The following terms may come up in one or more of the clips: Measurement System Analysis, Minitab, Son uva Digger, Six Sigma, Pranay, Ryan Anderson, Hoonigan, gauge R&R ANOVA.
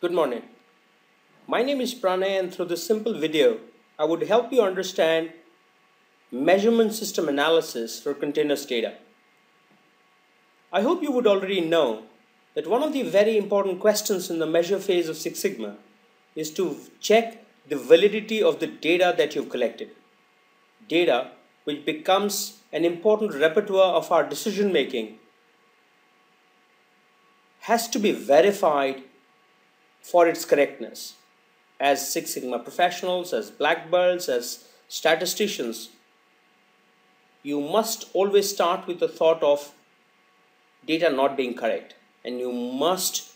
Good morning. My name is Pranay, and through this simple video, I would help you understand measurement system analysis for continuous data. I hope you would already know that one of the very important questions in the measure phase of Six Sigma is to check the validity of the data that you've collected. Data which becomes an important repertoire of our decision making has to be verified for its correctness. As Six Sigma professionals, as black belts, as statisticians, you must always start with the thought of data not being correct, and you must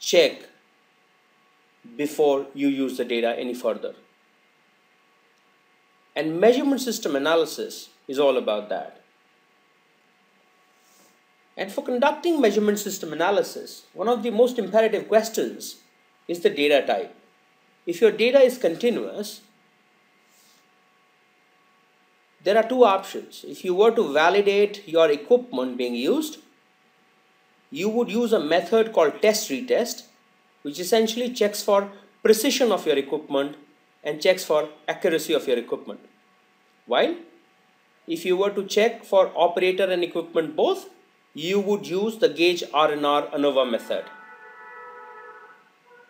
check before you use the data any further. And measurement system analysis is all about that. And for conducting measurement system analysis, one of the most imperative questions is the data type. If your data is continuous, there are two options. If you were to validate your equipment being used, you would use a method called test retest, which essentially checks for precision of your equipment and checks for accuracy of your equipment. While if you were to check for operator and equipment both, you would use the gauge R&R ANOVA method.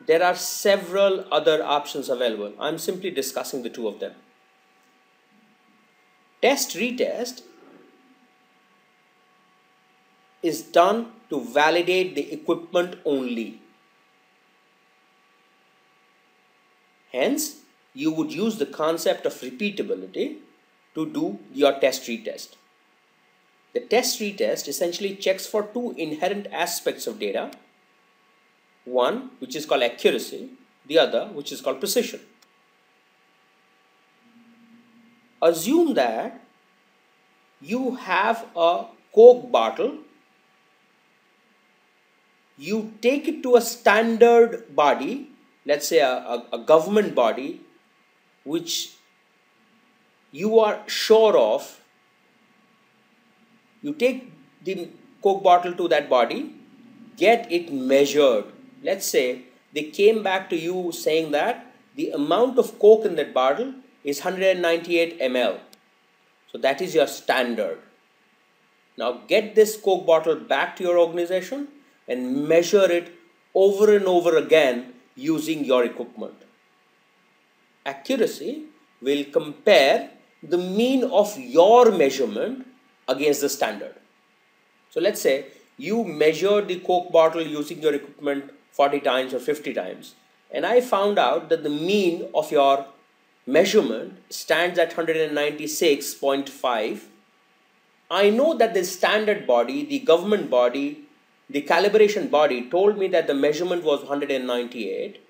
There are several other options available. I'm simply discussing the two of them. Test retest is done to validate the equipment only. Hence, you would use the concept of repeatability to do your test retest. The test retest essentially checks for two inherent aspects of data. One which is called accuracy, the other which is called precision. Assume that you have a Coke bottle, you take it to a standard body, let's say a government body, which you are sure of. You take the Coke bottle to that body, get it measured. Let's say they came back to you saying that the amount of Coke in that bottle is 198 ml. So that is your standard. Now get this Coke bottle back to your organization and measure it over and over again using your equipment. Accuracy will compare the mean of your measurement against the standard. So let's say you measure the Coke bottle using your equipment 40 times or 50 times, and I found out that the mean of your measurement stands at 196.5. I know that the standard body, the government body, the calibration body told me that the measurement was 198.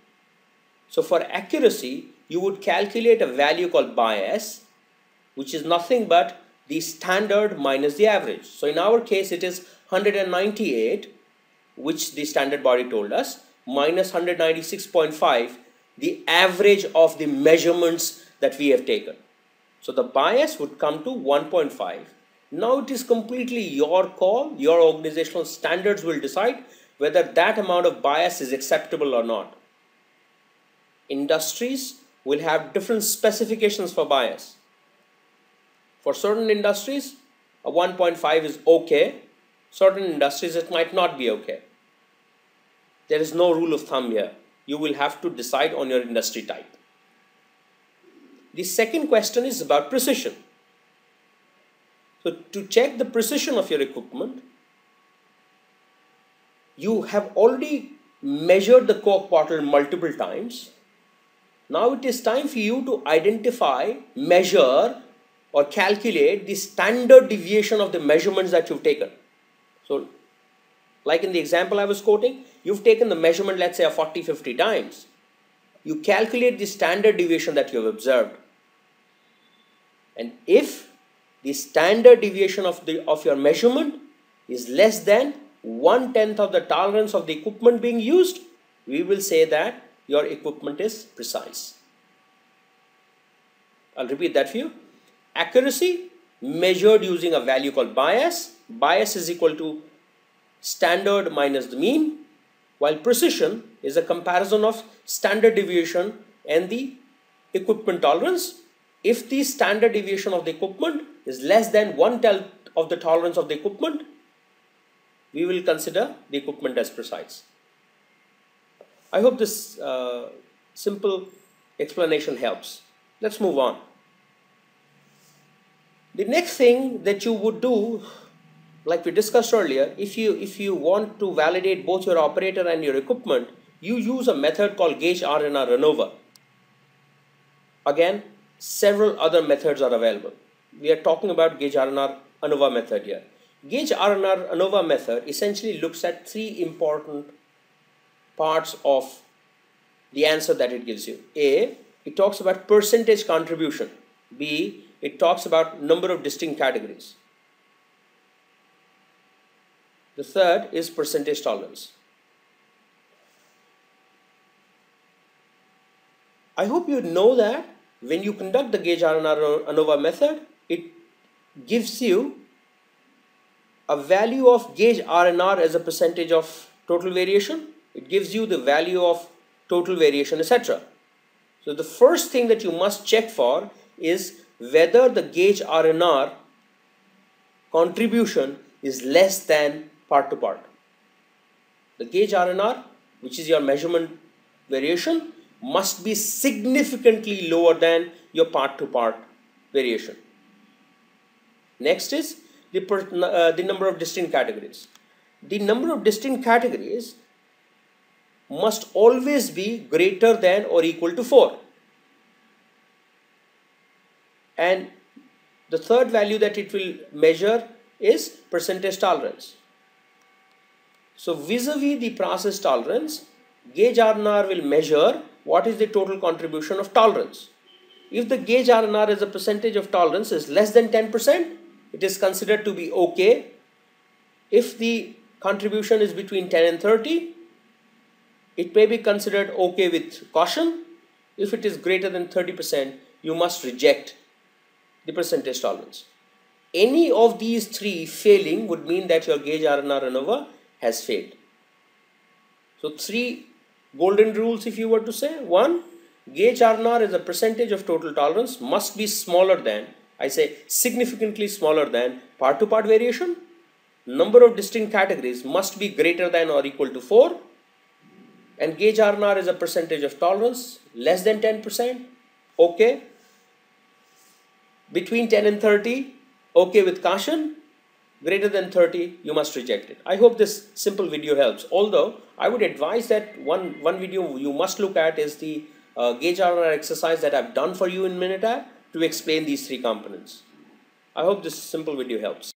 So for accuracy, you would calculate a value called bias, which is nothing but the standard minus the average. So in our case, it is 198, which the standard body told us, minus 196.5, the average of the measurements that we have taken. So the bias would come to 1.5. Now it is completely your call. Your organizational standards will decide whether that amount of bias is acceptable or not. Industries will have different specifications for bias. For certain industries, a 1.5 is okay. Certain industries, it might not be okay. There is no rule of thumb here. You will have to decide on your industry type. The second question is about precision. So to check the precision of your equipment, you have already measured the Coke bottle multiple times. Now it is time for you to identify, measure, or calculate the standard deviation of the measurements that you've taken. So, like in the example I was quoting, you've taken the measurement, let's say, of 40, 50 times. You calculate the standard deviation that you've observed. And if the standard deviation of your measurement is less than 1/10 of the tolerance of the equipment being used, we will say that your equipment is precise. I'll repeat that for you. Accuracy measured using a value called bias. Bias is equal to standard minus the mean, while precision is a comparison of standard deviation and the equipment tolerance. If the standard deviation of the equipment is less than 1/10 of the tolerance of the equipment, we will consider the equipment as precise. I hope this simple explanation helps. Let's move on. The next thing that you would do, like we discussed earlier, if you want to validate both your operator and your equipment, you use a method called gauge R&R ANOVA. Again, several other methods are available. We are talking about gauge R&R ANOVA method here. Gauge R&R ANOVA method essentially looks at three important parts of the answer that it gives you. A, it talks about percentage contribution. B, it talks about number of distinct categories. The third is percentage tolerance. I hope you know that when you conduct the gauge R&R ANOVA method, it gives you a value of gauge R&R as a percentage of total variation. It gives you the value of total variation, etc. So the first thing that you must check for is whether the gauge R&R contribution is less than part to part. The gauge R&R, which is your measurement variation, must be significantly lower than your part to part variation. Next is the number of distinct categories. The number of distinct categories must always be greater than or equal to 4. And the third value that it will measure is percentage tolerance. So vis-a-vis the process tolerance, gauge R&R will measure what is the total contribution of tolerance. If the gauge R&R as a percentage of tolerance is less than 10%, it is considered to be okay. If the contribution is between 10 and 30, it may be considered okay with caution. If it is greater than 30%, you must reject the percentage tolerance. Any of these three failing would mean that your gauge R&R ANOVA has failed. So three golden rules, if you were to say. One, gauge R&R as a percentage of total tolerance must be smaller than, I say significantly smaller than, part-to-part variation. Number of distinct categories must be greater than or equal to 4. And gauge R&R is a percentage of tolerance less than 10%, okay. Between 10 and 30, okay with caution. Greater than 30, you must reject it. I hope this simple video helps. Although I would advise that one video you must look at is the gauge R&R exercise that I've done for you in Minitab to explain these three components. I hope this simple video helps.